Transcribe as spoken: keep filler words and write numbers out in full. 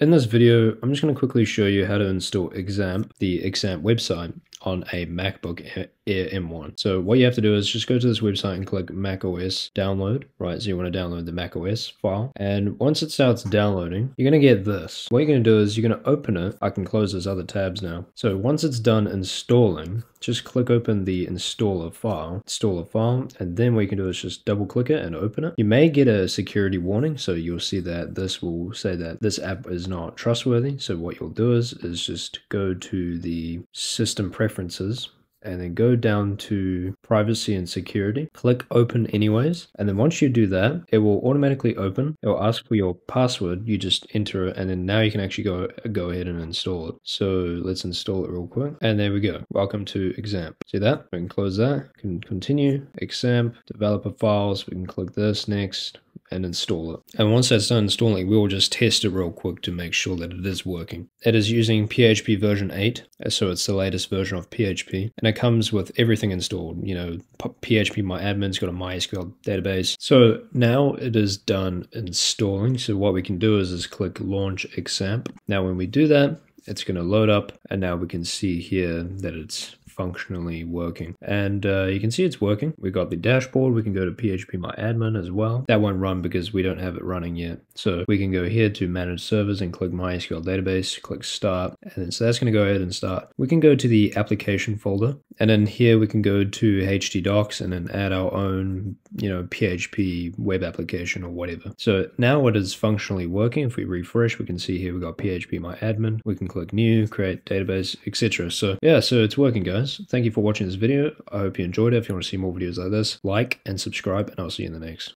In this video, I'm just going to quickly show you how to install XAMPP, the XAMPP website, on a MacBook Air M one. So what you have to do is just go to this website and click macOS download, right? So you want to download the macOS file. And once it starts downloading, you're going to get this. What you're going to do is you're going to open it. I can close those other tabs now. So once it's done installing, just click open the installer file, installer file, and then what you can do is just double click it and open it. You may get a security warning, so you'll see that this will say that this app is not trustworthy. So what you'll do is, is just go to the system preferences and then go down to privacy and security, click open anyways. And then once you do that, it will automatically open. It will ask for your password. You just enter it, and then now you can actually go go ahead and install it. So let's install it real quick. And there we go. Welcome to XAMPP. See that? We can close that. We can continue. XAMPP, developer files. We can click this next and install it. And once that's done installing, we will just test it real quick to make sure that it is working. It is using P H P version eight, so it's the latest version of P H P, and it comes with everything installed. You know, P H P MyAdmin's got a MySQL database. So now it is done installing. So what we can do is, is click Launch XAMPP. Now when we do that, it's going to load up, and now we can see here that it's functionally working. And uh, you can see it's working. We've got the dashboard. We can go to P H P MyAdmin as well. That won't run because we don't have it running yet. So we can go here to manage servers and click MySQL database, click start. And then, so that's going to go ahead and start. We can go to the application folder, and then here we can go to htdocs and then add our own, you know, P H P web application or whatever. So now it is functionally working. If we refresh, we can see here we've got P H P MyAdmin. We can click new, create database, et cetera. So yeah, so it's working, guys. Thank you for watching this video. I hope you enjoyed it. If you want to see more videos like this, like and subscribe, and I'll see you in the next.